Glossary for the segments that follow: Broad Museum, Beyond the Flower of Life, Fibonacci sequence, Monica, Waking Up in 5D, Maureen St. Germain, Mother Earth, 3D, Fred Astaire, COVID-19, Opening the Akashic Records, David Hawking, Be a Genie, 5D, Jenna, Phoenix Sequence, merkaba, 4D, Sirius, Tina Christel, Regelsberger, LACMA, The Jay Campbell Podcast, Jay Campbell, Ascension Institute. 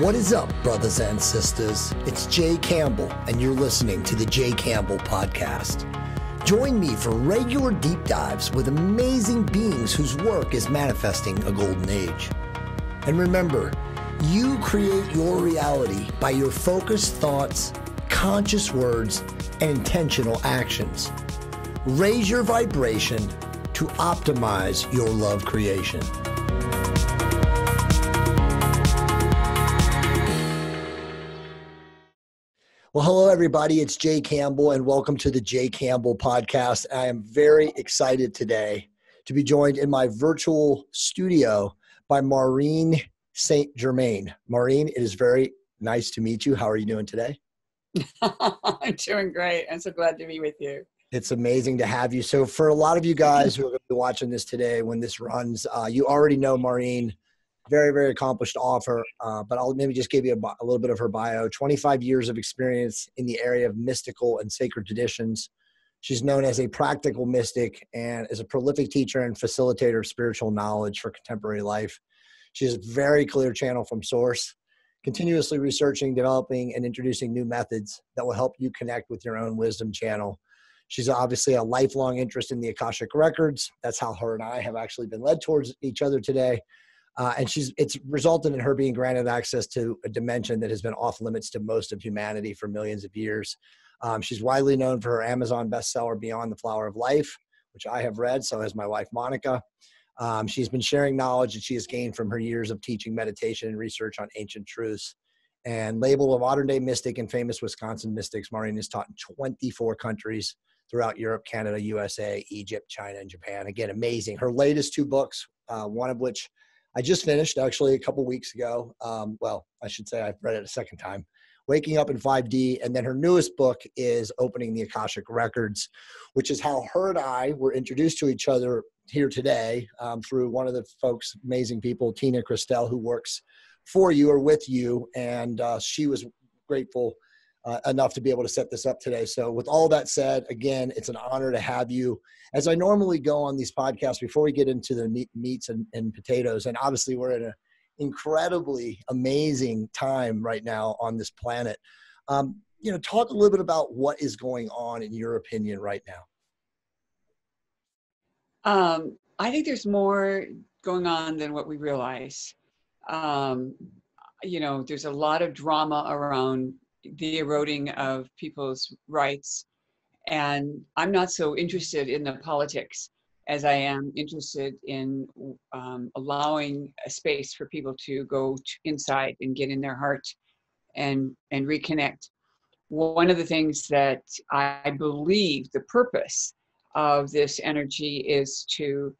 What is up, brothers and sisters? It's Jay Campbell, and you're listening to The Jay Campbell Podcast. Join me for regular deep dives with amazing beings whose work is manifesting a golden age. And remember, you create your reality by your focused thoughts, conscious words, and intentional actions. Raise your vibration to optimize your love creation. Well, hello, everybody. It's Jay Campbell, and welcome to the Jay Campbell Podcast. I am very excited today to be joined in my virtual studio by Maureen St. Germain. Maureen, it is very nice to meet you. How are you doing today? I'm doing great. I'm so glad to be with you. It's amazing to have you. So for a lot of you guys who are going to be watching this today when this runs, you already know Maureen. Very, very accomplished author, but I'll maybe just give you a little bit of her bio. 25 years of experience in the area of mystical and sacred traditions. She's known as a practical mystic and is a prolific teacher and facilitator of spiritual knowledge for contemporary life. She has a very clear channel from source, continuously researching, developing, and introducing new methods that will help you connect with your own wisdom channel. She's obviously a lifelong interest in the Akashic Records. That's how her and I have actually been led towards each other today. And it's resulted in her being granted access to a dimension that has been off limits to most of humanity for millions of years. She's widely known for her Amazon bestseller, Beyond the Flower of Life, which I have read. So has my wife, Monica. She's been sharing knowledge that she has gained from her years of teaching meditation and research on ancient truths. And labeled a modern day mystic and famous Wisconsin mystics, Maureen has taught in 24 countries throughout Europe, Canada, USA, Egypt, China, and Japan. Again, amazing. Her latest two books, one of which I just finished actually a couple weeks ago. Well, I should say I've read it a second time, Waking Up in 5D. And then her newest book is Opening the Akashic Records, which is how her and I were introduced to each other here today through one of the folks, amazing people, Tina Christel, who works for you or with you. And she was grateful enough to be able to set this up today. So with all that said, again, it's an honor to have you. As I normally go on these podcasts, before we get into the meats and potatoes, and obviously we're in an incredibly amazing time right now on this planet, you know, talk a little bit about what is going on in your opinion right now. I think there's more going on than what we realize. You know, there's a lot of drama around the eroding of people's rights. And I'm not so interested in the politics as I am interested in allowing a space for people to go inside and get in their heart and reconnect. One of the things that I believe the purpose of this energy is to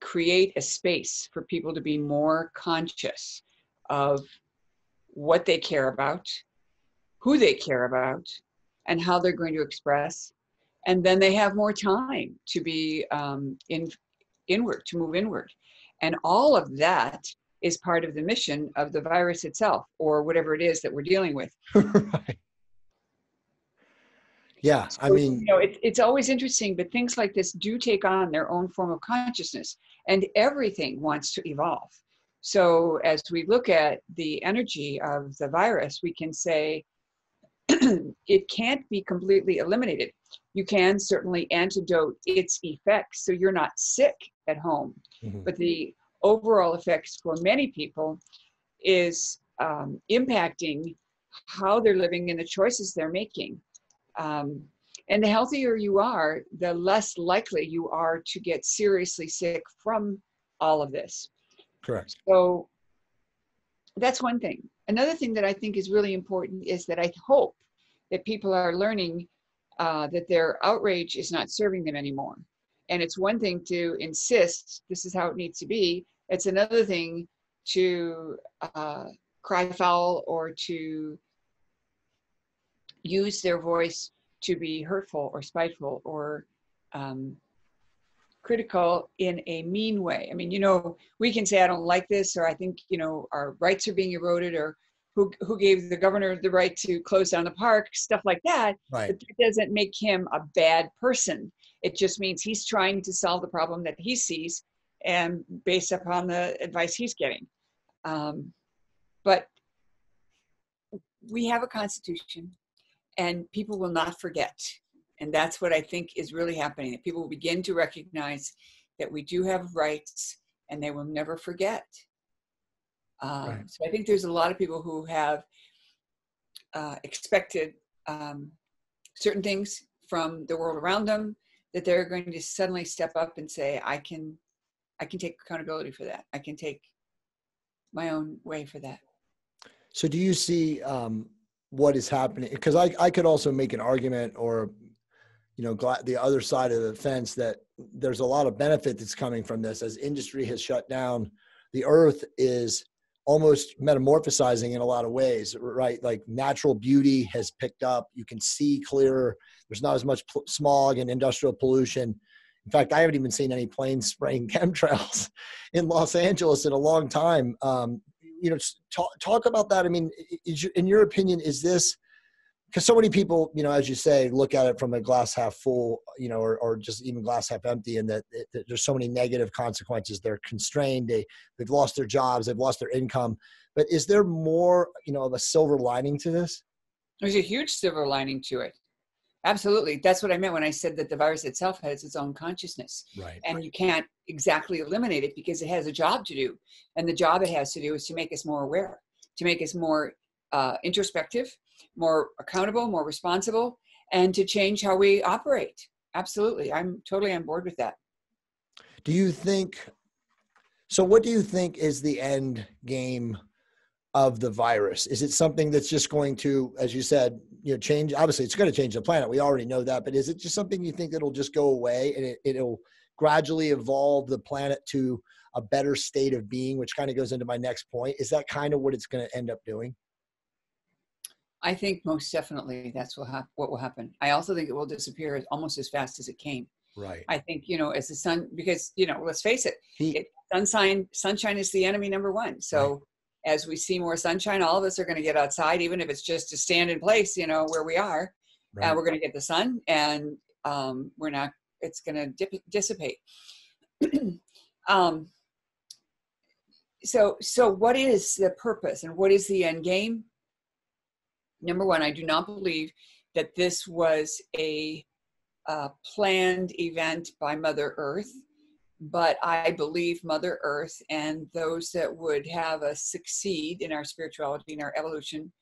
create a space for people to be more conscious of what they care about, who they care about, and how they're going to express. And then they have more time to be inward, to move inward. And all of that is part of the mission of the virus itself, or whatever it is that we're dealing with. Right. Yeah, so, I mean, you know, it's always interesting, but things like this do take on their own form of consciousness, and everything wants to evolve. So as we look at the energy of the virus, we can say it can't be completely eliminated. You can certainly antidote its effects so you're not sick at home. Mm-hmm. But the overall effects for many people is impacting how they're living and the choices they're making. And the healthier you are, the less likely you are to get seriously sick from all of this. Correct. So that's one thing. Another thing that I think is really important is that I hope that people are learning that their outrage is not serving them anymore. And it's one thing to insist this is how it needs to be. It's another thing to cry foul or to use their voice to be hurtful or spiteful or critical in a mean way. I mean, you know, we can say, I don't like this, or I think, you know, our rights are being eroded, or who gave the governor the right to close down the park, stuff like that. Right. But that doesn't make him a bad person. It just means he's trying to solve the problem that he sees and based upon the advice he's getting. But we have a constitution, and people will not forget. And that's what I think is really happening, that people will begin to recognize that we do have rights and they will never forget. Right. So I think there's a lot of people who have expected certain things from the world around them, that they're going to suddenly step up and say, I can take accountability for that. I can take my own way for that. So do you see what is happening? Because I could also make an argument, or, you know, the other side of the fence, that there's a lot of benefit that's coming from this. As industry has shut down, the earth is almost metamorphosizing in a lot of ways, right? Like natural beauty has picked up. You can see clearer. There's not as much smog and industrial pollution. In fact, I haven't even seen any planes spraying chemtrails in Los Angeles in a long time. You know, talk about that. I mean, in your opinion, is this, because so many people, you know, as you say, look at it from a glass half full, you know, or just even glass half empty, and that there's so many negative consequences. They're constrained. They've lost their jobs. They've lost their income. But is there more, you know, of a silver lining to this? There's a huge silver lining to it. Absolutely. That's what I meant when I said that the virus itself has its own consciousness. Right. And you can't exactly eliminate it, because it has a job to do. And the job it has to do is to make us more aware, to make us more introspective, more accountable, more responsible, and to change how we operate. Absolutely. I'm totally on board with that. Do you think, so what do you think is the end game of the virus? Is it something that's just going to, as you said, you know, change? Obviously, it's going to change the planet. We already know that. But is it just something you think that'll just go away, and it'll gradually evolve the planet to a better state of being, which kind of goes into my next point? Is that kind of what it's going to end up doing? I think most definitely that's what will happen. I also think it will disappear almost as fast as it came. Right. I think, you know, as the sun, because, you know, let's face it, sunshine is the enemy number one. So. Right. As we see more sunshine, all of us are going to get outside, even if it's just to stand in place, you know, where we are. Right. We're going to get the sun, and it's going to dissipate. So what is the purpose and what is the end game? Number one, I do not believe that this was a planned event by Mother Earth. But I believe Mother Earth and those that would have us succeed in our spirituality and our evolution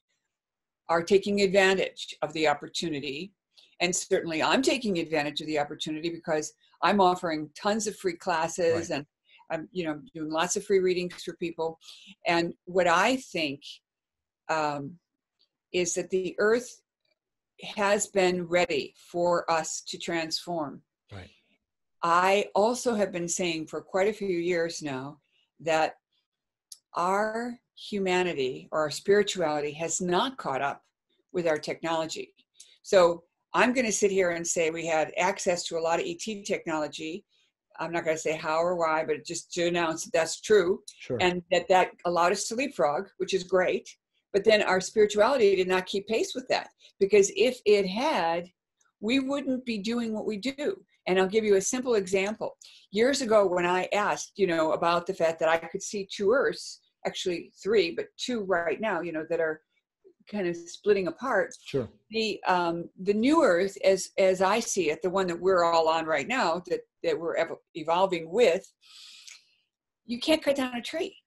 are taking advantage of the opportunity. And certainly I'm taking advantage of the opportunity, because I'm offering tons of free classes. Right. And I'm, you know, doing lots of free readings for people. And what I think is that the earth has been ready for us to transform. Right. I also have been saying for quite a few years now that our humanity or our spirituality has not caught up with our technology. So I'm going to sit here and say we had access to a lot of ET technology. I'm not going to say how or why, but just to announce that that's true. Sure. And that allowed us to leapfrog, which is great. But then our spirituality did not keep pace with that, because if it had, we wouldn't be doing what we do. And I'll give you a simple example. Years ago, when I asked, you know, about the fact that I could see two Earths, actually three, but two right now, you know, that are kind of splitting apart. Sure. The new Earth, as I see it, the one that we're all on right now, that we're evolving with, you can't cut down a tree.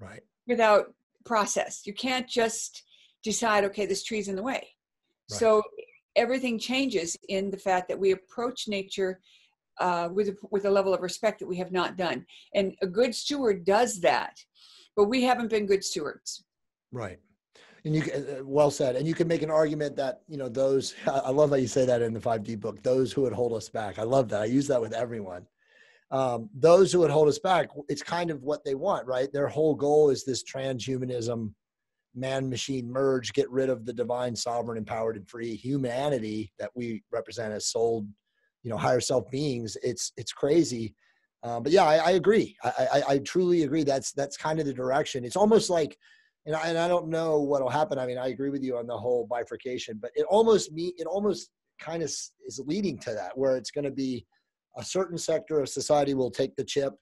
Right. Without process. You can't just decide, okay, this tree's in the way. Right. So everything changes in the fact that we approach nature with a level of respect that we have not done. And a good steward does that, but we haven't been good stewards. Right. And well said. And you can make an argument that, you know, those, I love how you say that in the 5D book, those who would hold us back. I love that. I use that with everyone. Those who would hold us back, it's kind of what they want, right? Their whole goal is this transhumanism, man-machine merge, get rid of the divine, sovereign, empowered, and free humanity that we represent as soul, you know, higher self beings. It's crazy. But yeah, I agree. I truly agree. That's kind of the direction. It's almost like, and I don't know what'll happen. I mean, I agree with you on the whole bifurcation, but it almost kind of is leading to that, where it's going to be a certain sector of society will take the chip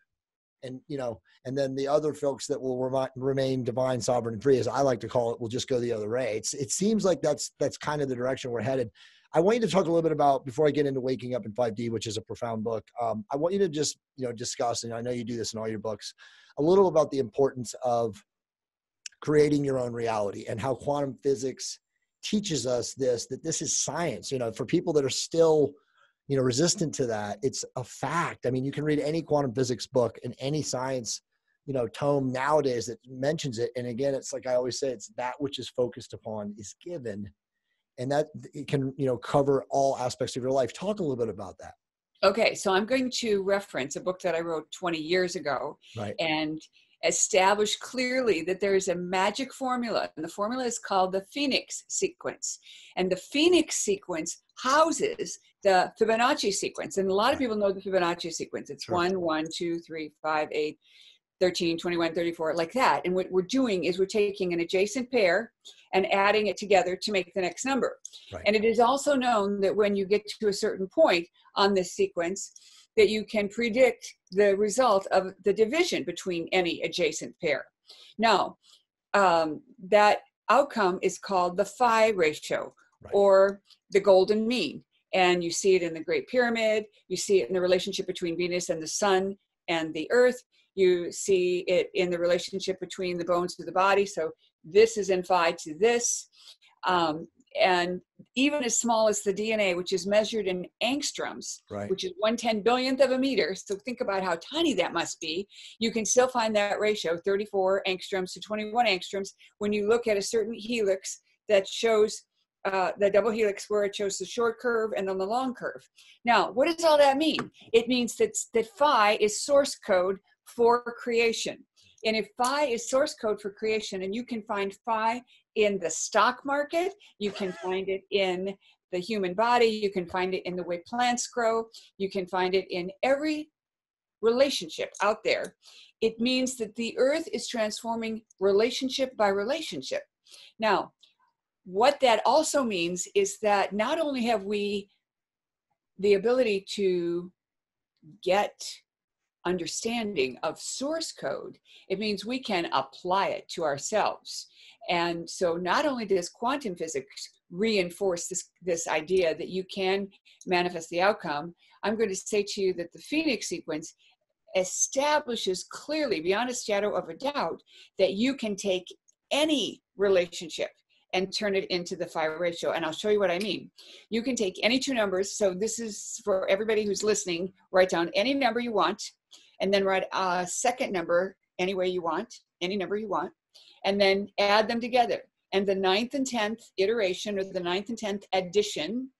And, you know, and then the other folks that will remain divine, sovereign, and free, as I like to call it, will just go the other way. It seems like that's kind of the direction we're headed. I want you to talk a little bit about, before I get into Waking Up in 5D, which is a profound book, I want you to just, you know, discuss, and I know you do this in all your books, a little about the importance of creating your own reality and how quantum physics teaches us this, that this is science. You know, for people that are still, you know, resistant to that, it's a fact. I mean, you can read any quantum physics book and any science, you know, tome nowadays that mentions it. And again, it's like I always say, it's that which is focused upon is given. And that it can, you know, cover all aspects of your life. Talk a little bit about that. Okay, so I'm going to reference a book that I wrote 20 years ago, right, and establish clearly that there is a magic formula. And the formula is called the Phoenix Sequence. And the Phoenix Sequence houses the Fibonacci sequence. And a lot of people know the Fibonacci sequence. It's sure. 1, 1, 2, 3, 5, 8, 13, 21, 34, like that. And what we're doing is we're taking an adjacent pair and adding it together to make the next number. Right. And it is also known that when you get to a certain point on this sequence, that you can predict the result of the division between any adjacent pair. Now, that outcome is called the phi ratio, right, or the golden mean. And you see it in the Great Pyramid. You see it in the relationship between Venus and the sun and the earth. You see it in the relationship between the bones of the body. So this is in phi to this. And even as small as the DNA, which is measured in angstroms, right, which is 1/10 billionth of a meter. So think about how tiny that must be. You can still find that ratio, 34 angstroms to 21 angstroms, when you look at a certain helix that shows the double helix, where it shows the short curve and then the long curve. Now, what does all that mean? It means that phi is source code for creation. And if phi is source code for creation, and you can find phi in the stock market, you can find it in the human body, you can find it in the way plants grow, you can find it in every relationship out there. It means that the earth is transforming relationship by relationship. Now, what that also means is that not only have we the ability to get understanding of source code, it means we can apply it to ourselves. And so not only does quantum physics reinforce this idea that you can manifest the outcome, I'm going to say to you that the Phoenix sequence establishes clearly, beyond a shadow of a doubt, that you can take any relationship and turn it into the phi ratio. And I'll show you what I mean. You can take any two numbers. So this is for everybody who's listening. Write down any number you want, and then write a second number any way you want, any number you want, and then add them together. And the 9th and 10th iteration, or the 9th and 10th addition,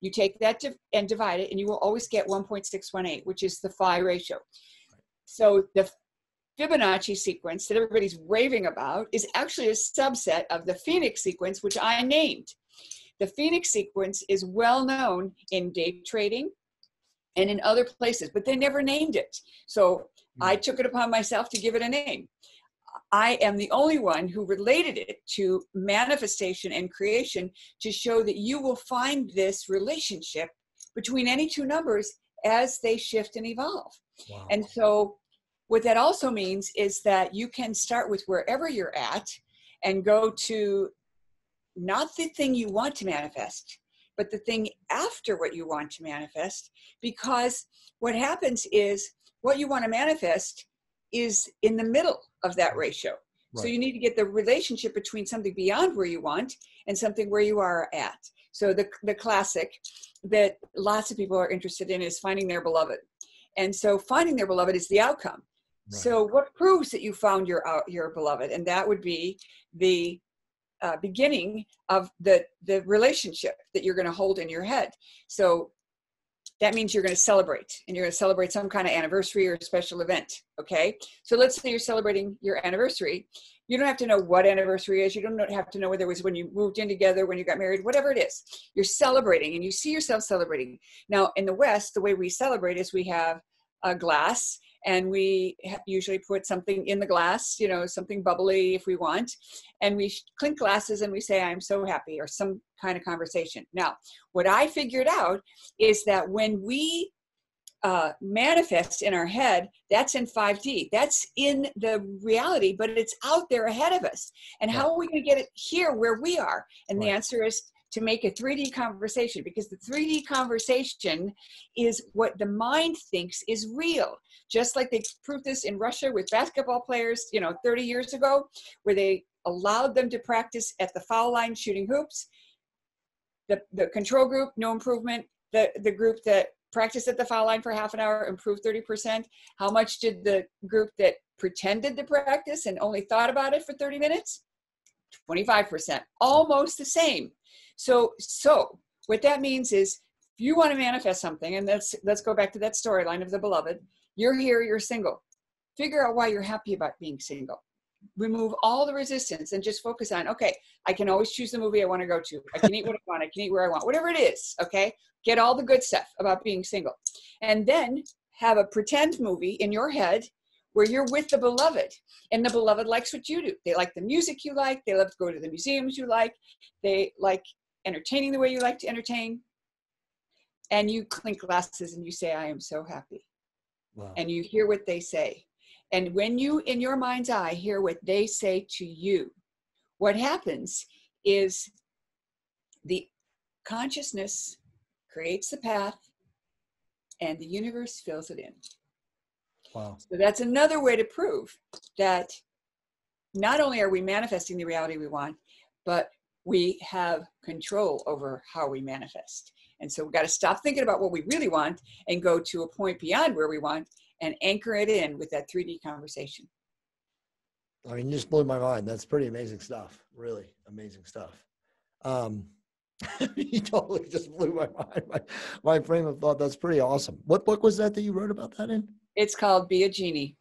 you take that and divide it, and you will always get 1.618, which is the phi ratio. So the Fibonacci sequence that everybody's raving about is actually a subset of the Phoenix sequence, which I named. The Phoenix sequence is well known in day trading and in other places, but they never named it. So I took it upon myself to give it a name. I am the only one who related it to manifestation and creation to show that you will find this relationship between any two numbers as they shift and evolve. Wow. And so what that also means is that you can start with wherever you're at and go to not the thing you want to manifest, but the thing after what you want to manifest, because what happens is what you want to manifest is in the middle of that ratio. Right. So you need to get the relationship between something beyond where you want and something where you are at. So the classic that lots of people are interested in is finding their beloved. And so finding their beloved is the outcome. Right. So what proves that you found your beloved? And that would be the beginning of the relationship that you're going to hold in your head. So that means you're going to celebrate, and you're going to celebrate some kind of anniversary or a special event. Okay. So let's say you're celebrating your anniversary. You don't have to know what anniversary is. You don't have to know whether it was when you moved in together, when you got married, whatever it is. You're celebrating, and you see yourself celebrating. Now, in the West, the way we celebrate is we have a glass, and we usually put something in the glass, you know, something bubbly if we want. And we clink glasses and we say, I'm so happy, or some kind of conversation. Now, what I figured out is that when we manifests in our head, that's in 5D. That's in the reality, but it's out there ahead of us. And how are we going to get it here where we are? And the answer is to make a 3D conversation, because the 3D conversation is what the mind thinks is real. Just like they proved this in Russia with basketball players, 30 years ago, where they allowed them to practice at the foul line shooting hoops. The control group, no improvement. The group that practiced at the foul line for half an hour improved 30%. How much did the group that pretended to practice and only thought about it for 30 minutes? 25%, almost the same. So what that means is, if you want to manifest something, and let's go back to that storyline of the beloved, you're here, you're single. Figure out why you're happy about being single. Remove all the resistance and just focus on, okay, I can always choose the movie I want to go to. I can eat what I want. I can eat where I want, whatever it is. Okay. Get all the good stuff about being single, and then have a pretend movie in your head where you're with the beloved, and the beloved likes what you do. They like the music you like. They love to go to the museums you like. They like entertaining the way you like to entertain. And you clink glasses and you say, I am so happy. Wow. And you hear what they say. And when you, in your mind's eye, hear what they say to you, what happens is the consciousness creates the path and the universe fills it in. Wow. So that's another way to prove that not only are we manifesting the reality we want, but we have control over how we manifest. And so we've got to stop thinking about what we really want and go to a point beyond where we want and anchor it in with that 3D conversation. I mean, you just blew my mind. That's pretty amazing stuff. Really amazing stuff. You totally just blew my mind. My frame of thought, that's pretty awesome. What book was that you wrote about that in? It's called Be a Genie.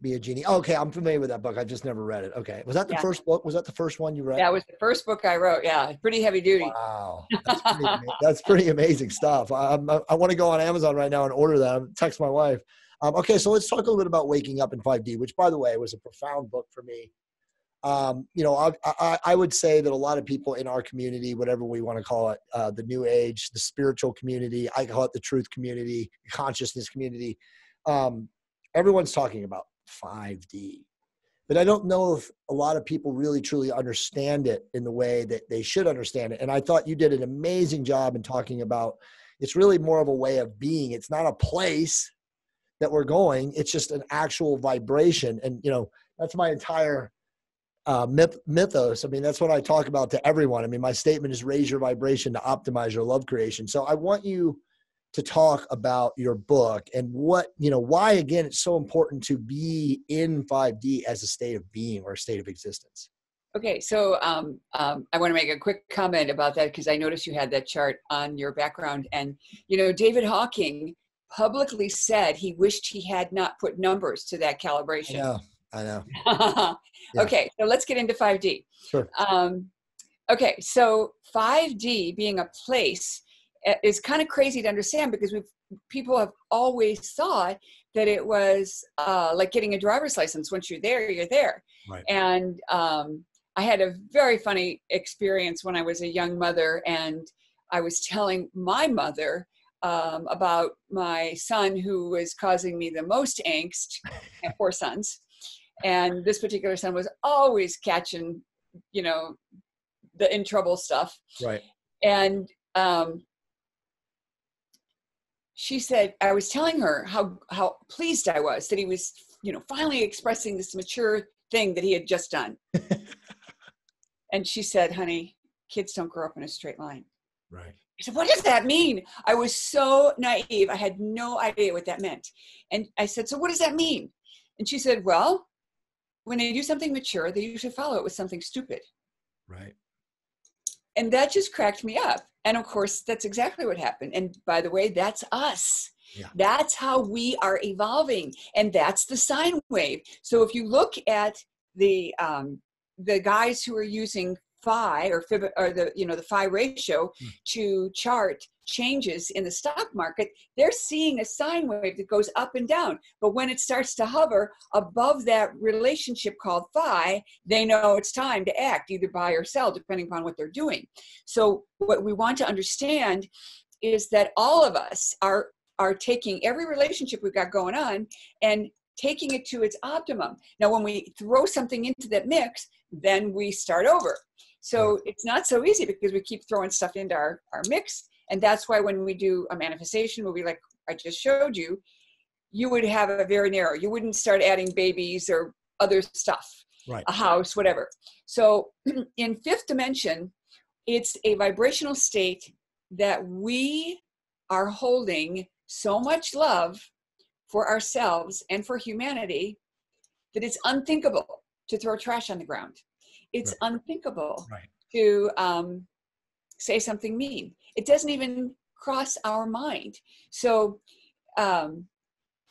Be a Genie. Okay, I'm familiar with that book. I've just never read it. Okay. Was that the first book? Was that the first one you read? That was the first book I wrote. Yeah. Pretty heavy duty. Wow. That's pretty amazing stuff. I want to go on Amazon right now and order that. I'm text my wife. Okay, so let's talk a little bit about Waking Up in 5D, which, by the way, was a profound book for me. I would say that a lot of people in our community, whatever we want to call it, the new age, the spiritual community, I call it the truth community, consciousness community, everyone's talking about 5D, but I don't know if a lot of people really truly understand it in the way that they should understand it. And I thought you did an amazing job in talking about, it's really more of a way of being. It's not a place that we're going. It's just an actual vibration. And, that's my entire mythos. I mean, that's what I talk about to everyone. I mean, my statement is raise your vibration to optimize your love creation. So I want you to talk about your book and why again, it's so important to be in 5D as a state of being or a state of existence. Okay. So I want to make a quick comment about that, because I noticed you had that chart on your background, and, David Hawking publicly said he wished he had not put numbers to that calibration. Yeah, I know. Okay. So let's get into 5D. Sure. Okay. So 5D being a place, it's kind of crazy to understand, because people have always thought that it was like getting a driver's license. Once you're there, you're there. Right. And I had a very funny experience when I was a young mother, and I was telling my mother about my son, who was causing me the most angst. I have 4 sons, and this particular son was always catching, the in trouble stuff. Right. And she said, I was telling her how pleased I was that he was, finally expressing this mature thing that he had just done. And she said, honey, kids don't grow up in a straight line. Right. I said, what does that mean? I was so naive. I had no idea what that meant. And I said, so what does that mean? And she said, well, when they do something mature, they usually follow it with something stupid. Right. And that just cracked me up. And of course, that's exactly what happened. And by the way, that's us. Yeah. That's how we are evolving. And that's the sine wave. So if you look at the guys who are using phi or the phi ratio to chart changes in the stock market, they're seeing a sine wave that goes up and down. But when it starts to hover above that relationship called phi, they know it's time to act, either buy or sell, depending upon what they're doing. So what we want to understand is that all of us are are taking every relationship we've got going on and taking it to its optimum. Now, when we throw something into that mix, then we start over. So it's not so easy because we keep throwing stuff into our mix. And that's why when we do a manifestation movie, like I just showed you, you would have a very narrow, you wouldn't start adding babies or other stuff, right, a house, whatever. So in fifth dimension, it's a vibrational state that we are holding so much love for ourselves and for humanity that it's unthinkable to throw trash on the ground. It's right. unthinkable right. to say something mean. It doesn't even cross our mind. So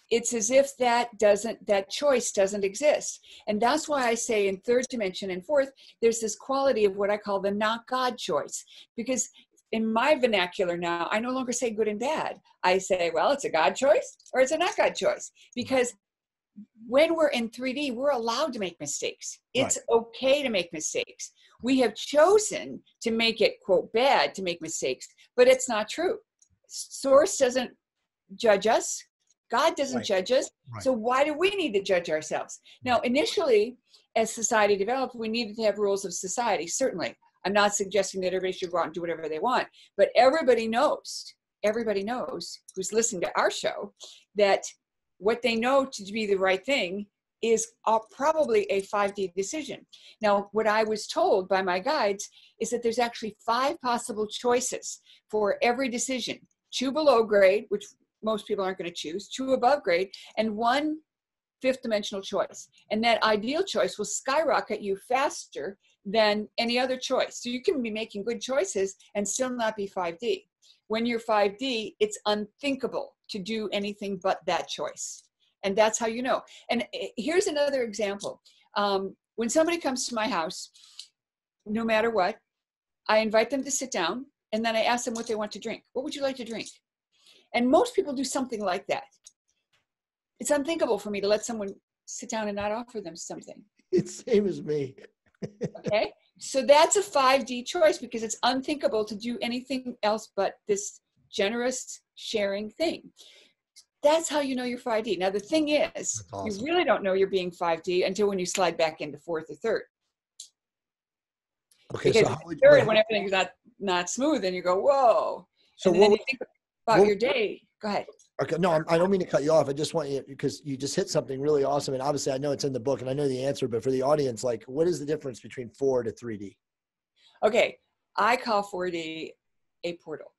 it's as if that choice doesn't exist. And that's why I say in third dimension and fourth, there's this quality of what I call the not God choice. Because in my vernacular now, I no longer say good and bad. I say, well, it's a God choice or it's a not God choice. Because when we're in 3D, we're allowed to make mistakes. It's right. okay to make mistakes. We have chosen to make it, quote, bad to make mistakes, but it's not true. Source doesn't judge us. God doesn't right. judge us. Right. So why do we need to judge ourselves? Now, initially, as society developed, we needed to have rules of society, certainly. I'm not suggesting that everybody should go out and do whatever they want, but everybody knows who's listening to our show that what they know to be the right thing is probably a 5D decision. Now, what I was told by my guides is that there's actually 5 possible choices for every decision, 2 below grade, which most people aren't going to choose, 2 above grade, and 1 fifth dimensional choice. And that ideal choice will skyrocket you faster than any other choice. So you can be making good choices and still not be 5D. When you're 5D, it's unthinkable to do anything but that choice. And that's how you know. And here's another example. When somebody comes to my house, no matter what, I invite them to sit down and then I ask them what they want to drink. What would you like to drink? And most people do something like that. It's unthinkable for me to let someone sit down and not offer them something. It's the same as me. Okay, so that's a 5D choice because it's unthinkable to do anything else but this generous sharing thing. That's how you know you're 5D. Now, the thing is, awesome. You really don't know you're being 5D until when you slide back into fourth or third. Okay, because so third, when everything's not smooth, and you go, whoa. So what you think about your day? Go ahead. Okay, no, I don't mean to cut you off. I just want you, because you just hit something really awesome. And obviously I know it's in the book and I know the answer, but for the audience, like what is the difference between 4 to 3D? Okay, I call 4D a portal.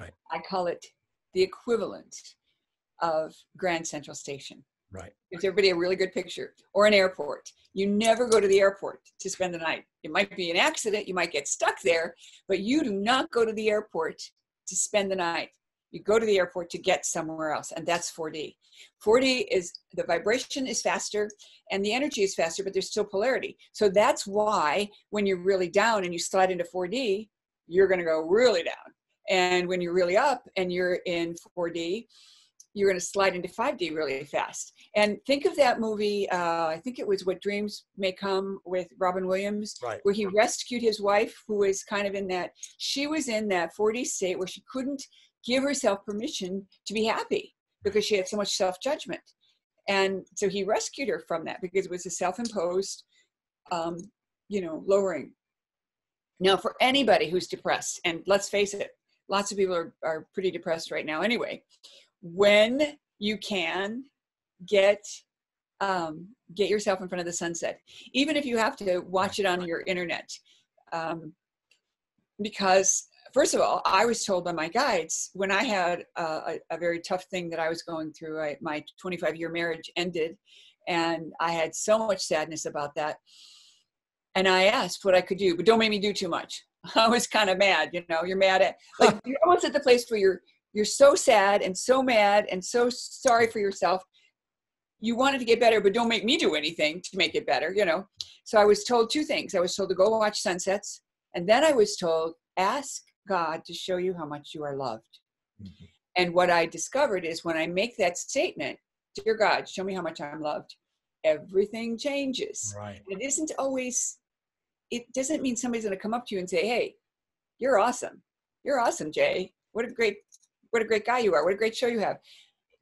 Right. I call it the equivalent of Grand Central Station. Right. Gives everybody a really good picture. Or an airport. You never go to the airport to spend the night. It might be an accident, you might get stuck there, but you do not go to the airport to spend the night. You go to the airport to get somewhere else, and that's 4D. 4D is, the vibration is faster, and the energy is faster, but there's still polarity. So that's why when you're really down and you slide into 4D, you're gonna go really down. And when you're really up and you're in 4D, you're gonna slide into 5D really fast. And think of that movie, I think it was What Dreams May Come with Robin Williams, right, where he rescued his wife, who was kind of in that, she was in that 4D state where she couldn't give herself permission to be happy because she had so much self-judgment. And so he rescued her from that because it was a self-imposed, lowering. Now, for anybody who's depressed, and let's face it, lots of people are pretty depressed right now anyway, when you can get yourself in front of the sunset, even if you have to watch it on your internet, because first of all, I was told by my guides when I had a very tough thing that I was going through, my 25-year marriage ended, and I had so much sadness about that. And I asked what I could do, but don't make me do too much. I was kind of mad, you're mad at, like you're almost at the place where you're so sad and so mad and so sorry for yourself. You wanted to get better, but don't make me do anything to make it better, So I was told 2 things. I was told to go watch sunsets, and then I was told, ask God to show you how much you are loved. Mm-hmm. And what I discovered is when I make that statement, dear God, show me how much I'm loved, everything changes. Right. It isn't always, it doesn't mean somebody's going to come up to you and say, hey, you're awesome. You're awesome, Jay. What a great what a great guy you are, what a great show you have.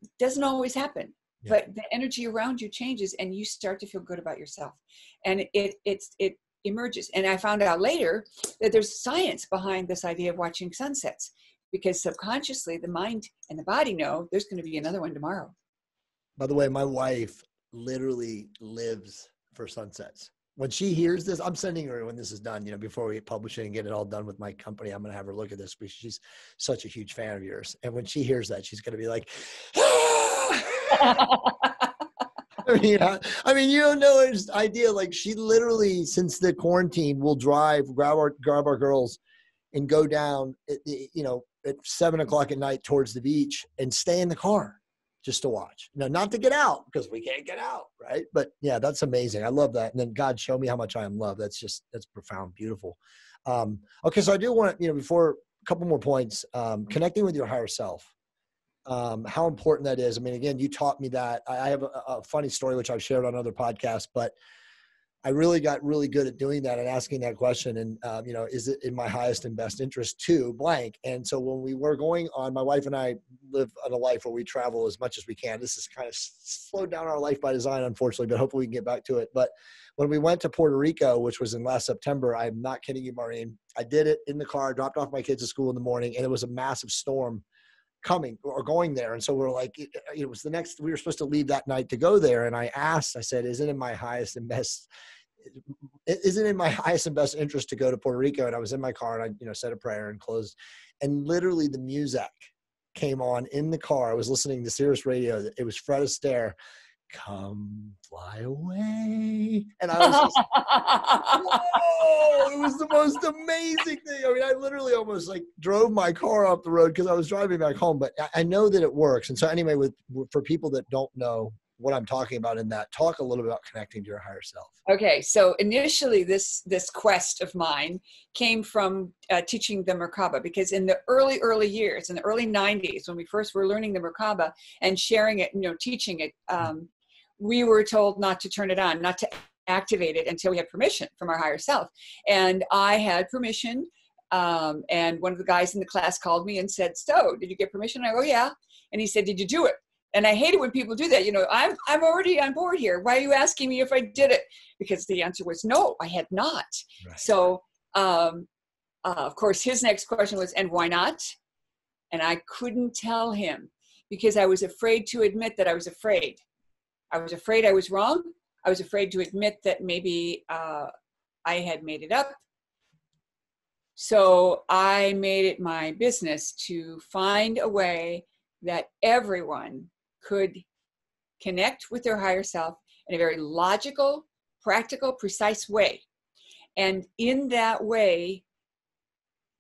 It doesn't always happen. Yeah. But the energy around you changes and you start to feel good about yourself. And it emerges. And I found out later that there's science behind this idea of watching sunsets, because subconsciously the mind and the body know there's going to be another one tomorrow. By the way, my wife literally lives for sunsets. When she hears this, I'm sending her, when this is done, you know, before we publish it and get it all done with my company, I'm going to have her look at this because she's such a huge fan of yours. And when she hears that, she's going to be like, I mean, you don't know his idea. Like, she literally, since the quarantine, will drive, grab our girls and go down, at 7 o'clock at night towards the beach and stay in the car just to watch. Now, not to get out, because we can't get out, right? But yeah, that's amazing. I love that. And then God, show me how much I am loved. That's profound, beautiful. Okay, so I do want to, before, a couple more points, connecting with your higher self, how important that is. I mean, again, you taught me that. I have a funny story, which I've shared on other podcasts, but I really got really good at doing that and asking that question. And, is it in my highest and best interest to blank? And so when we were going on, my wife and I live on a life where we travel as much as we can. This has kind of slowed down our life by design, unfortunately, but hopefully we can get back to it. But when we went to Puerto Rico, which was in last September, I'm not kidding you, Maureen, I did it in the car, dropped off my kids at school in the morning, and it was a massive storm coming or going there. And so we're like, it was the next, we were supposed to leave that night to go there. And I asked, I said, isn't it in my highest and best interest to go to Puerto Rico? And I was in my car and I, said a prayer and closed. And literally the music came on in the car. I was listening to Sirius Radio. It was Fred Astaire, "Come Fly Away." And I was just, whoa, it was the most amazing thing. I mean, I literally almost like drove my car off the road because I was driving back home, but I know that it works. And so anyway, for people that don't know what I'm talking about in that, talk a little bit about connecting to your higher self. Okay. So initially this quest of mine came from teaching the merkaba, because in the early years, in the early 90s, when we first were learning the merkaba and sharing it, teaching it, we were told not to turn it on, not to activate it until we had permission from our higher self. And I had permission. And one of the guys in the class called me and said, "So, did you get permission?" And I go, "Yeah." And he said, "Did you do it?" And I hate it when people do that. I'm already on board here. Why are you asking me if I did it? Because the answer was no, I had not. Right. So, of course, his next question was, "And why not?" And I couldn't tell him because I was afraid to admit that I was afraid. I was afraid I was wrong. I was afraid to admit that maybe I had made it up. So I made it my business to find a way that everyone could connect with their higher self in a very logical, practical, precise way. And in that way,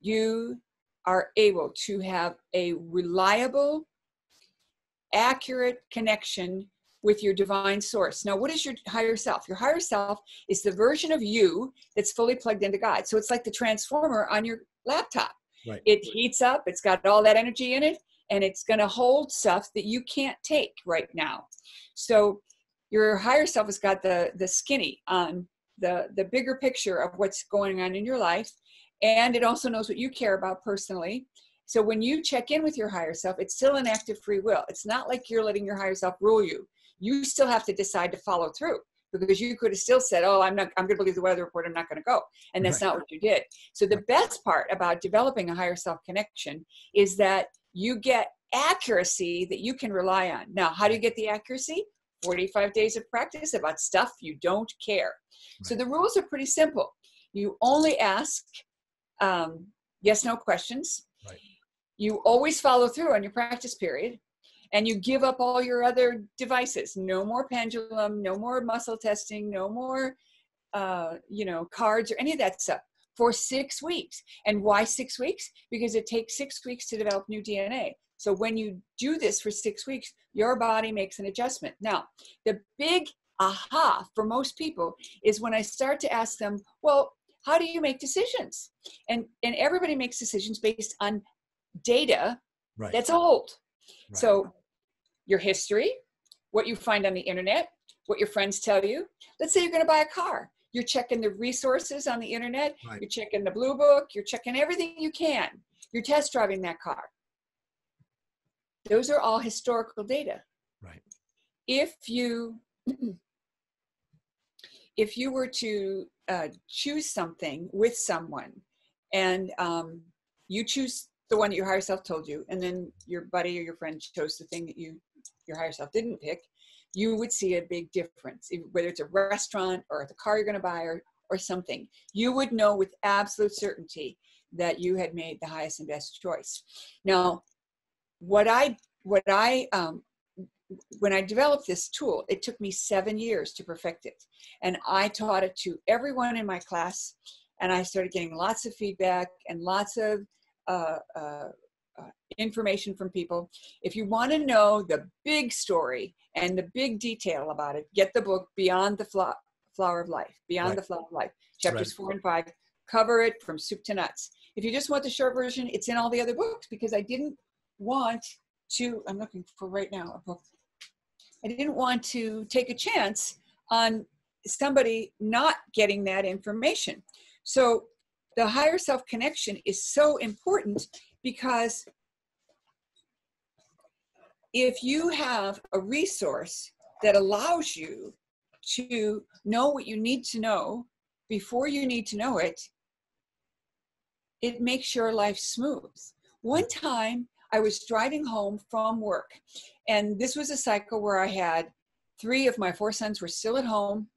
you are able to have a reliable, accurate connection with your divine source. Now, what is your higher self? Your higher self is the version of you that's fully plugged into God. So it's like the transformer on your laptop. Right. It heats up, it's got all that energy in it, and it's gonna hold stuff that you can't take right now. So your higher self has got the skinny on the bigger picture of what's going on in your life. And it also knows what you care about personally. So when you check in with your higher self, it's still an act of free will. It's not like you're letting your higher self rule you. You still have to decide to follow through, because you could have still said, "Oh, I'm going to believe the weather report. I'm not going to go." And that's not what you did. So the best part about developing a higher self connection is that you get accuracy that you can rely on. Now, how do you get the accuracy? 45 days of practice about stuff you don't care. Right. So the rules are pretty simple. You only ask yes, no questions. Right. You always follow through on your practice period. And you give up all your other devices. No more pendulum, no more muscle testing, no more, cards or any of that stuff for 6 weeks. And why 6 weeks? Because it takes 6 weeks to develop new DNA. So when you do this for 6 weeks, your body makes an adjustment. Now, the big aha for most people is when I start to ask them, "Well, how do you make decisions?" And everybody makes decisions based on data that's old. Right. So your history, what you find on the internet, what your friends tell you. Let's say you're going to buy a car. You're checking the resources on the internet. Right. You're checking the blue book. You're checking everything you can. You're test driving that car. Those are all historical data. Right. If you were to choose something with someone, and you choose the one that your higher self told you, and then your buddy or your friend chose the thing that your higher self didn't pick, you would see a big difference, whether it's a restaurant or the car you're going to buy or something. You would know with absolute certainty that you had made the highest and best choice. Now, when I developed this tool, it took me 7 years to perfect it. And I taught it to everyone in my class. And I started getting lots of feedback and lots of information from people. If you want to know the big story and the big detail about it, get the book Beyond the Flower of Life, Beyond the Flower of Life, chapters 4 and 5, cover it from soup to nuts. If you just want the short version, it's in all the other books, because I didn't want to, I'm looking for right now a book. I didn't want to take a chance on somebody not getting that information. So the higher self connection is so important, because if you have a resource that allows you to know what you need to know before you need to know it, it makes your life smooth. One time I was driving home from work, and this was a cycle where I had 3 of my 4 sons were still at home.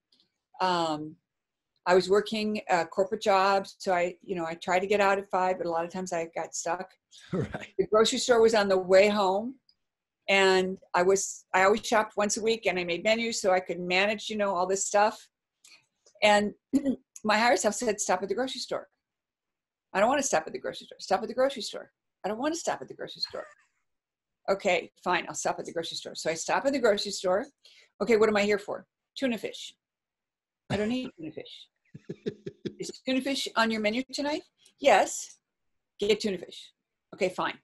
I was working a corporate job, so I tried to get out at 5, but a lot of times I got stuck. Right. The grocery store was on the way home, and I always shopped once a week, and I made menus so I could manage, all this stuff. And my higher self said, "Stop at the grocery store." I don't want to stop at the grocery store. Stop at the grocery store. I don't want to stop at the grocery store. Okay, fine. I'll stop at the grocery store. So I stop at the grocery store. Okay, what am I here for? Tuna fish. I don't need tuna fish. Is tuna fish on your menu tonight? Yes. Get tuna fish. Okay, fine.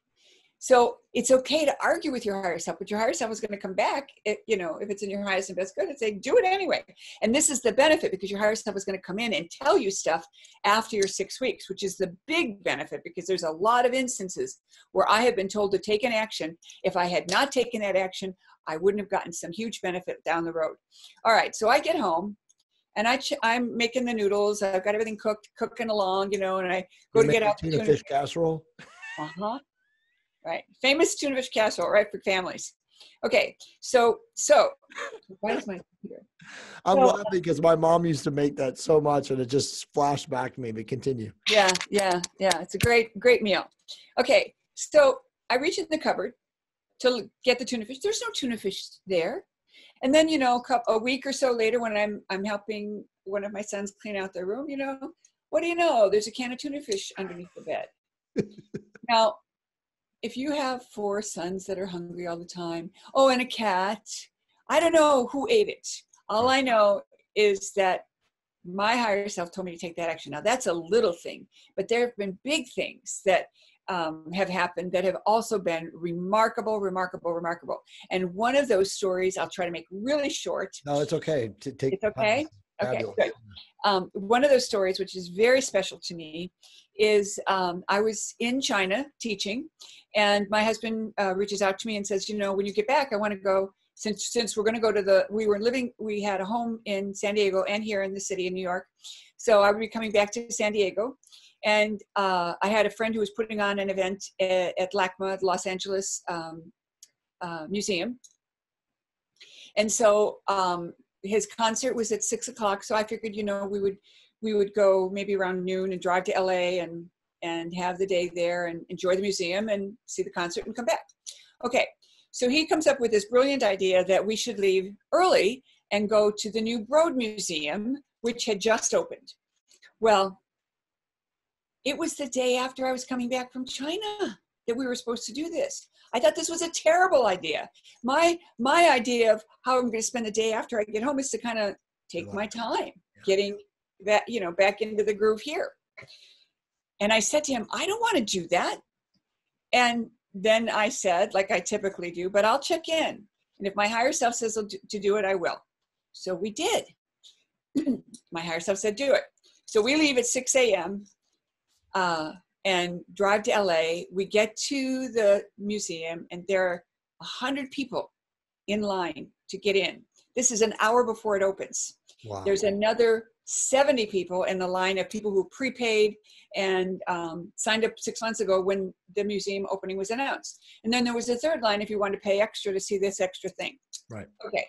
So it's okay to argue with your higher self, but your higher self is going to come back, if it's in your highest and best good, and say, do it anyway. And this is the benefit, because your higher self is going to come in and tell you stuff after your 6 weeks, which is the big benefit, because there's a lot of instances where I have been told to take an action. If I had not taken that action, I wouldn't have gotten some huge benefit down the road. All right, so I get home. And I'm making the noodles. I've got everything cooked, cooking along, and I go to get out the tuna fish casserole. Uh-huh. Right. Famous tuna fish casserole, right, for families. Okay. So why is my computer? I'm laughing because my mom used to make that so much, and it just flashed back to me, but continue. Yeah. It's a great, great meal. Okay. So I reach in the cupboard to get the tuna fish. There's no tuna fish there. And then, a week or so later, when I'm helping one of my sons clean out their room, what do you know? There's a can of tuna fish underneath the bed. Now, if you have 4 sons that are hungry all the time, and a cat, I don't know who ate it. All I know is that my higher self told me to take that action. Now, that's a little thing, but there have been big things that have happened that have also been remarkable. And one of those stories I'll try to make really short. No, it's okay. It's okay? Okay, good. One of those stories, which is very special to me, is I was in China teaching, and my husband reaches out to me and says, when you get back, I want to go, since we're going to go to we had a home in San Diego and here in the city in New York. So I would be coming back to San Diego. And I had a friend who was putting on an event at LACMA, the Los Angeles Museum. And so his concert was at 6 o'clock. So I figured, we would go maybe around noon and drive to LA and have the day there and enjoy the museum and see the concert and come back. Okay, so he comes up with this brilliant idea that we should leave early and go to the new Broad Museum, which had just opened. Well, it was the day after I was coming back from China that we were supposed to do this. I thought this was a terrible idea. My idea of how I'm going to spend the day after I get home is to kind of take my time getting that, back into the groove here. And I said to him, I don't want to do that. And then I said, like I typically do, but I'll check in. And if my higher self says to do it, I will. So we did. My higher self said, do it. So we leave at 6 a.m. And drive to LA. We get to the museum, and there are 100 people in line to get in. This is an hour before it opens. Wow. There's another 70 people in the line of people who prepaid and signed up 6 months ago when the museum opening was announced. And then there was a third line if you wanted to pay extra to see this extra thing. Right. Okay.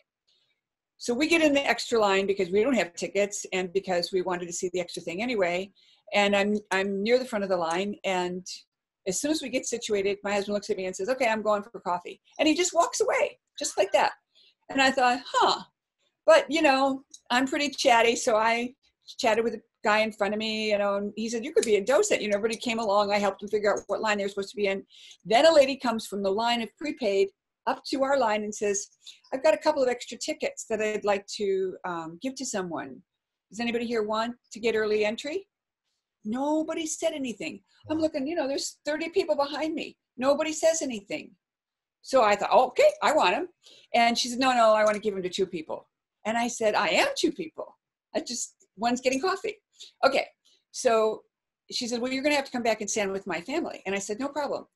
So we get in the extra line because we don't have tickets and because we wanted to see the extra thing anyway. And I'm near the front of the line. And as soon as we get situated, my husband looks at me and says, okay, I'm going for coffee. And he just walks away, just like that. And I thought, huh. But, you know, I'm pretty chatty. So I chatted with a guy in front of me, you know, and he said, you could be a docent. You know, everybody came along. I helped them figure out what line they were supposed to be in. Then a lady comes from the line of prepaid up to our line and says, I've got a couple of extra tickets that I'd like to give to someone. Does anybody here want to get early entry? Nobody said anything. I'm looking, you know, there's 30 people behind me. Nobody says anything. So I thought, oh, okay, I want him. And she said, no, I want to give him to two people. And I said, I am two people. I just, one's getting coffee. Okay. So she said, well, you're going to have to come back and stand with my family. And I said, no problem.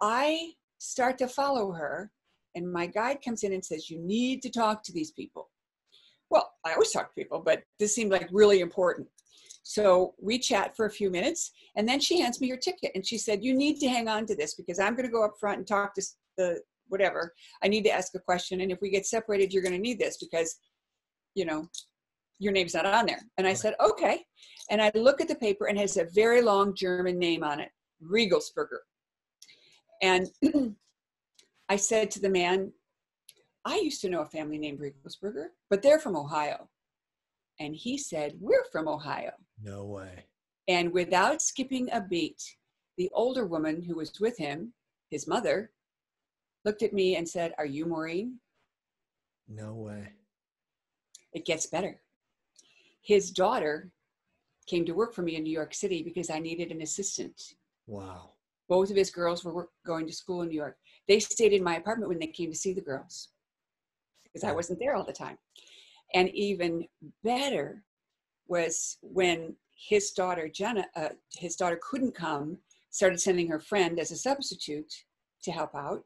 I start to follow her. And my guide comes in and says, you need to talk to these people. Well, I always talk to people, but this seemed like really important. So we chat for a few minutes, and then she hands me her ticket. And she said, you need to hang on to this because I'm going to go up front and talk to the whatever. I need to ask a question. And if we get separated, you're going to need this because, you know, your name's not on there. And I said, okay. And I look at the paper and it has a very long German name on it, Regelsberger. And I said to the man, I used to know a family named Regelsberger, but they're from Ohio. And he said, we're from Ohio. No way. And without skipping a beat, the older woman who was with him, his mother, looked at me and said, are you Maureen? No way. It gets better. His daughter came to work for me in New York City because I needed an assistant. Wow. Both of his girls were going to school in New York. They stayed in my apartment when they came to see the girls because I wasn't there all the time. And even better was when his daughter, Jenna, his daughter couldn't come, started sending her friend as a substitute to help out.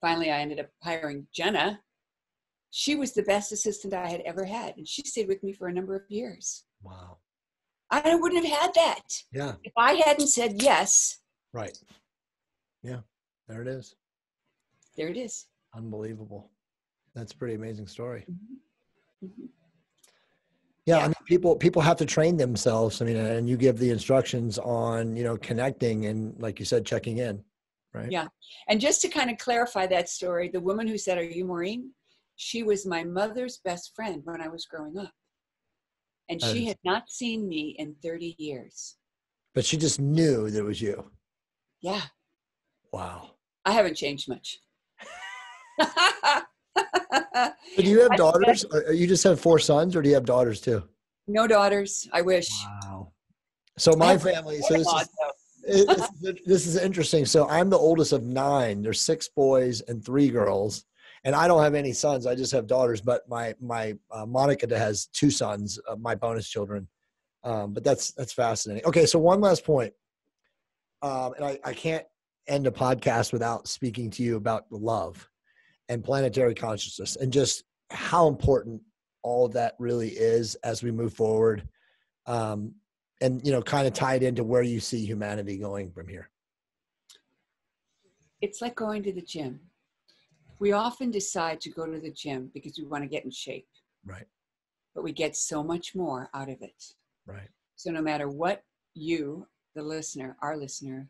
Finally, I ended up hiring Jenna. She was the best assistant I had ever had. And she stayed with me for a number of years. Wow. I wouldn't have had that if I hadn't said yes. Right. Yeah. There it is. There it is. Unbelievable. That's a pretty amazing story. Mm-hmm. Mm-hmm. Yeah. I mean, people have to train themselves. I mean, and you give the instructions on, you know, connecting and like you said, checking in. Right. Yeah. And just to kind of clarify that story, the woman who said, are you Maureen? She was my mother's best friend when I was growing up. And she had not seen me in 30 years. But she just knew that it was you. Yeah. Wow. I haven't changed much. Do you have daughters? You just have four sons or do you have daughters too? No daughters. I wish. Wow. So my family, so this is interesting. So I'm the oldest of nine. There's six boys and three girls. And I don't have any sons. I just have daughters. But my Monica has two sons, my bonus children. But that's fascinating. Okay, so one last point. And I can't end a podcast without speaking to you about love and planetary consciousness and just how important all of that really is as we move forward. And, you know, kind of tied into where you see humanity going from here. It's like going to the gym. We often decide to go to the gym because we want to get in shape. Right. But we get so much more out of it. Right. So no matter what you, the listener, our listener,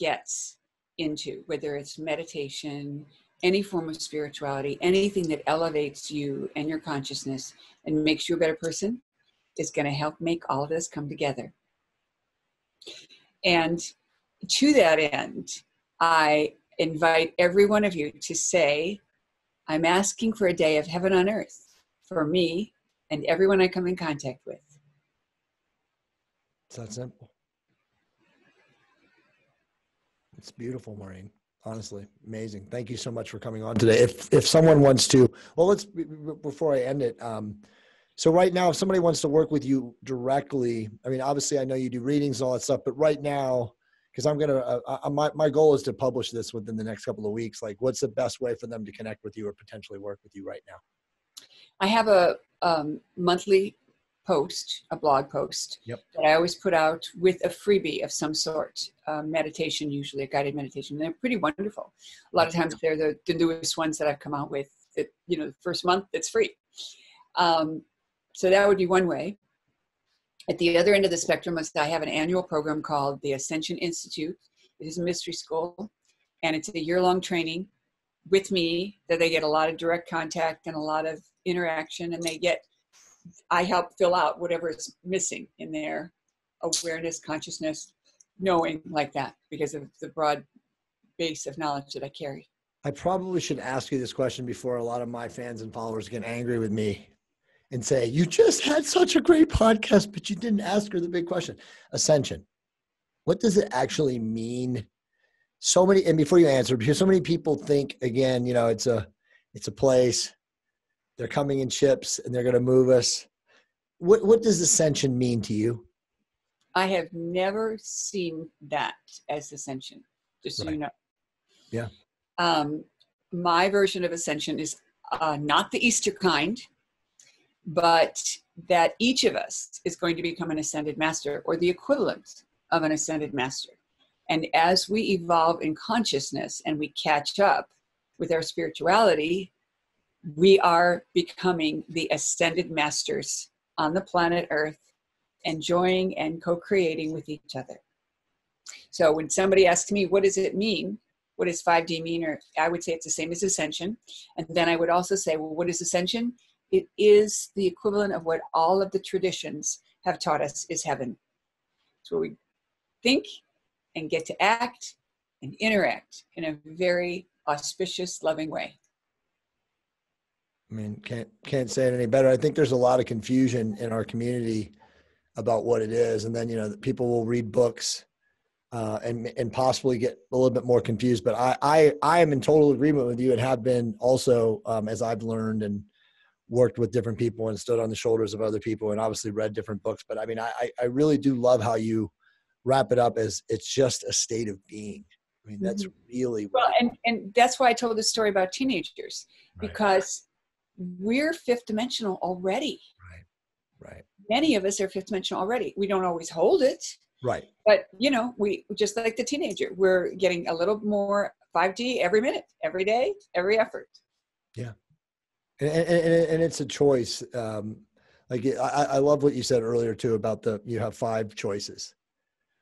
gets into, whether it's meditation, any form of spirituality, anything that elevates you and your consciousness and makes you a better person, is going to help make all of this come together. And to that end, I invite every one of you to say, I'm asking for a day of heaven on earth for me and everyone I come in contact with. It's that simple. It's beautiful, Maureen. Honestly, amazing. Thank you so much for coming on today. If someone wants to, well, let's, before I end it, so right now, if somebody wants to work with you directly, I mean, obviously I know you do readings and all that stuff, but right now, because I'm gonna my goal is to publish this within the next couple of weeks. Like, what's the best way for them to connect with you or potentially work with you right now? I have a monthly post, a blog post, that I always put out with a freebie of some sort, meditation, usually a guided meditation. They're pretty wonderful. A lot of times they're the newest ones that I've come out with, that, you know, the first month it's free. So that would be one way. At the other end of the spectrum is I have an annual program called the Ascension Institute. It is a mystery school, and it's a year-long training with me that they get a lot of direct contact and a lot of interaction, and they get, I help fill out whatever is missing in their awareness, consciousness, knowing, like that, because of the broad base of knowledge that I carry. I probably should ask you this question before a lot of my fans and followers get angry with me and say, you just had such a great podcast, but you didn't ask her the big question. Ascension. What does it actually mean? So many, and before you answer, because so many people think, again, you know, it's a place, they're coming in ships and they're going to move us. What does ascension mean to you? I have never seen that as ascension, just so you know. Yeah. My version of ascension is not the Easter kind, but that each of us is going to become an ascended master or the equivalent of an ascended master. And as we evolve in consciousness and we catch up with our spirituality, we are becoming the ascended masters on the planet Earth, enjoying and co-creating with each other. So when somebody asks me, what does it mean? What does 5D mean? Or I would say it's the same as ascension. And then I would also say, well, what is ascension? It is the equivalent of what all of the traditions have taught us is heaven. It's where we think and get to act and interact in a very auspicious, loving way. I mean, can't say it any better. I think there's a lot of confusion in our community about what it is. And then, you know, people will read books and possibly get a little bit more confused. But I am in total agreement with you, and have been also, as I've learned and worked with different people and stood on the shoulders of other people and obviously read different books. But I mean, I really do love how you wrap it up as it's just a state of being. I mean, that's really well, and that's why I told this story about teenagers, because we're fifth dimensional already. Right. Many of us are fifth dimensional already. We don't always hold it. Right. But you know, we just like the teenager, we're getting a little more 5D every minute, every day, every effort. Yeah. And it's a choice. Like I love what you said earlier too, about you have 5 choices,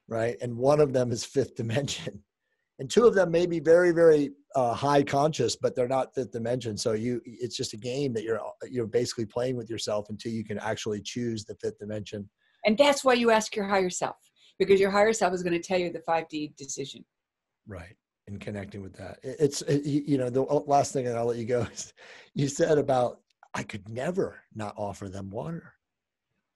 right? And one of them is fifth dimension, and 2 of them may be very, very high conscious, but they're not fifth dimension. So it's just a game that you're basically playing with yourself until you can actually choose the fifth dimension. And that's why you ask your higher self, because your higher self is going to tell you the 5D decision. Right. And connecting with that. You know, the last thing, and I'll let you go, is you said about, I could never not offer them water.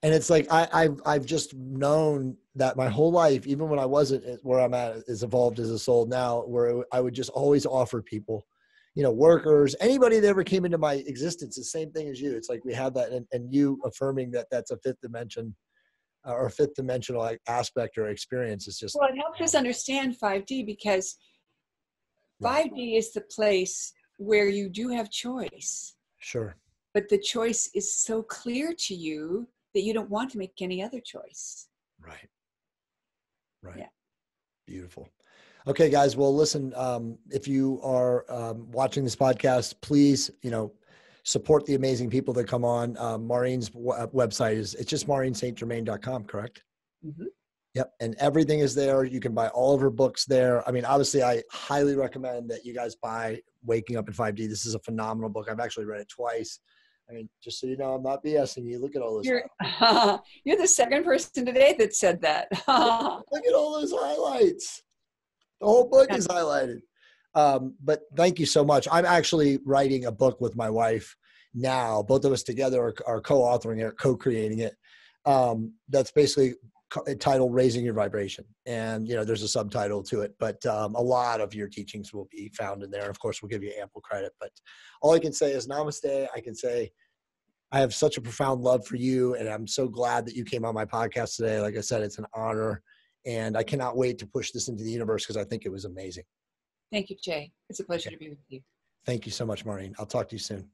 And it's like, I've just known that my whole life, even when I wasn't where I'm at, is evolved as a soul now, where I would just always offer people, you know, workers, anybody that ever came into my existence, the same thing as you. It's like, we have that, and you affirming that that's a fifth dimension or fifth dimensional aspect or experience is just. Well, it helps us understand 5D, because 5D is the place where you do have choice. Sure. But the choice is so clear to you that you don't want to make any other choice. Right. Yeah. Beautiful. Okay, guys. Well, listen, if you are watching this podcast, please, you know, support the amazing people that come on. Maureen's website it's just maureenstgermain.com, correct? Mm-hmm. Yep. And everything is there. You can buy all of her books there. I mean, obviously I highly recommend that you guys buy Waking Up in 5D. This is a phenomenal book. I've actually read it twice. I mean, just so you know, I'm not BSing you. Look at all this. You're the second person today that said that. Look at all those highlights. The whole book is highlighted. But thank you so much. I'm actually writing a book with my wife now. Both of us together are co-authoring it, co-creating it. That's basically titled Raising Your Vibration, and you know, there's a subtitle to it, but a lot of your teachings will be found in there. Of course, we'll give you ample credit, but all I can say is namaste. I can say I have such a profound love for you, and I'm so glad that you came on my podcast today. Like I said, it's an honor, And I cannot wait to push this into the universe because I think it was amazing. Thank you, Jay. It's a pleasure to be with you. Thank you so much, Maureen. I'll talk to you soon.